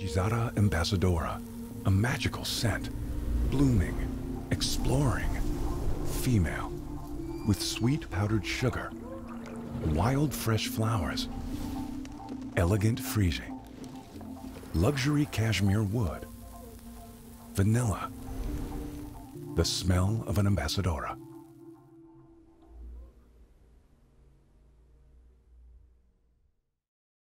Gizara Ambassadora, a magical scent, blooming, exploring, female, with sweet powdered sugar, wild fresh flowers, elegant freezing, luxury cashmere wood, vanilla, the smell of an ambassadora.